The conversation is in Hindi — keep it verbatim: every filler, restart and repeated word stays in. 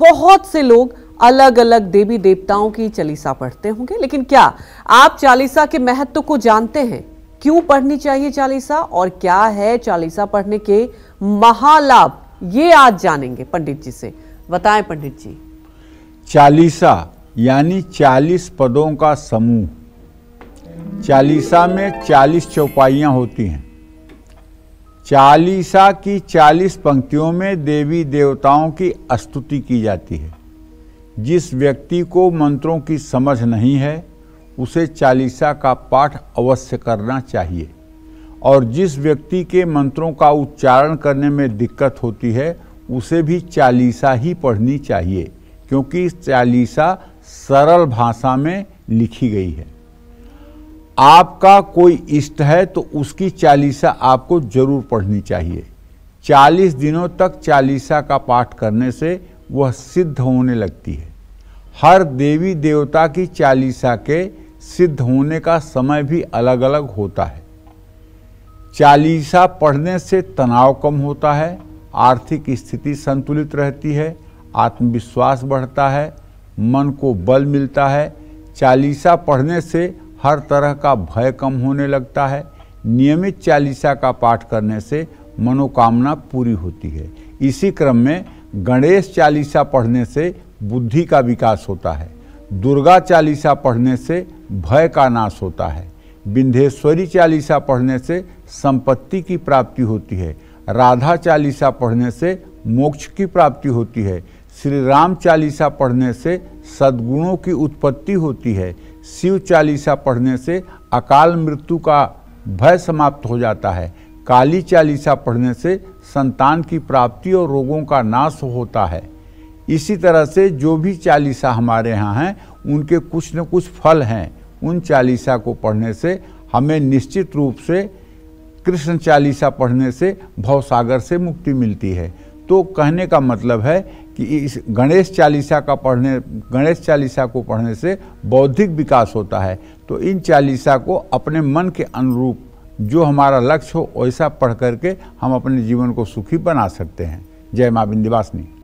बहुत से लोग अलग अलग देवी देवताओं की चालीसा पढ़ते होंगे, लेकिन क्या आप चालीसा के महत्व को जानते हैं? क्यों पढ़नी चाहिए चालीसा और क्या है चालीसा पढ़ने के महालाभ, ये आज जानेंगे पंडित जी से। बताएं पंडित जी। चालीसा यानी चालीस पदों का समूह। चालीसा में चालीस चौपाइयाँ होती हैं। चालीसा की चालीस पंक्तियों में देवी देवताओं की स्तुति की जाती है। जिस व्यक्ति को मंत्रों की समझ नहीं है उसे चालीसा का पाठ अवश्य करना चाहिए, और जिस व्यक्ति के मंत्रों का उच्चारण करने में दिक्कत होती है उसे भी चालीसा ही पढ़नी चाहिए, क्योंकि चालीसा सरल भाषा में लिखी गई है। आपका कोई इष्ट है तो उसकी चालीसा आपको जरूर पढ़नी चाहिए। चालीस दिनों तक चालीसा का पाठ करने से वह सिद्ध होने लगती है। हर देवी देवता की चालीसा के सिद्ध होने का समय भी अलग अलग होता है। चालीसा पढ़ने से तनाव कम होता है, आर्थिक स्थिति संतुलित रहती है, आत्मविश्वास बढ़ता है, मन को बल मिलता है। चालीसा पढ़ने से हर तरह का भय कम होने लगता है। नियमित चालीसा का पाठ करने से मनोकामना पूरी होती है। इसी क्रम में गणेश चालीसा पढ़ने से बुद्धि का विकास होता है। दुर्गा चालीसा पढ़ने से भय का नाश होता है। विंध्येश्वरी चालीसा पढ़ने से संपत्ति की प्राप्ति होती है। राधा चालीसा पढ़ने से मोक्ष की प्राप्ति होती है। श्री राम चालीसा पढ़ने से सद्गुणों की उत्पत्ति होती है। शिव चालीसा पढ़ने से अकाल मृत्यु का भय समाप्त हो जाता है। काली चालीसा पढ़ने से संतान की प्राप्ति और रोगों का नाश होता है। इसी तरह से जो भी चालीसा हमारे यहाँ हैं उनके कुछ न कुछ फल हैं। उन चालीसा को पढ़ने से हमें निश्चित रूप से कृष्ण चालीसा पढ़ने से भवसागर से मुक्ति मिलती है। तो कहने का मतलब है कि इस गणेश चालीसा का पढ़ने गणेश चालीसा को पढ़ने से बौद्धिक विकास होता है। तो इन चालीसा को अपने मन के अनुरूप जो हमारा लक्ष्य हो वैसा पढ़ करके हम अपने जीवन को सुखी बना सकते हैं। जय माँ विंध्यवासिनी।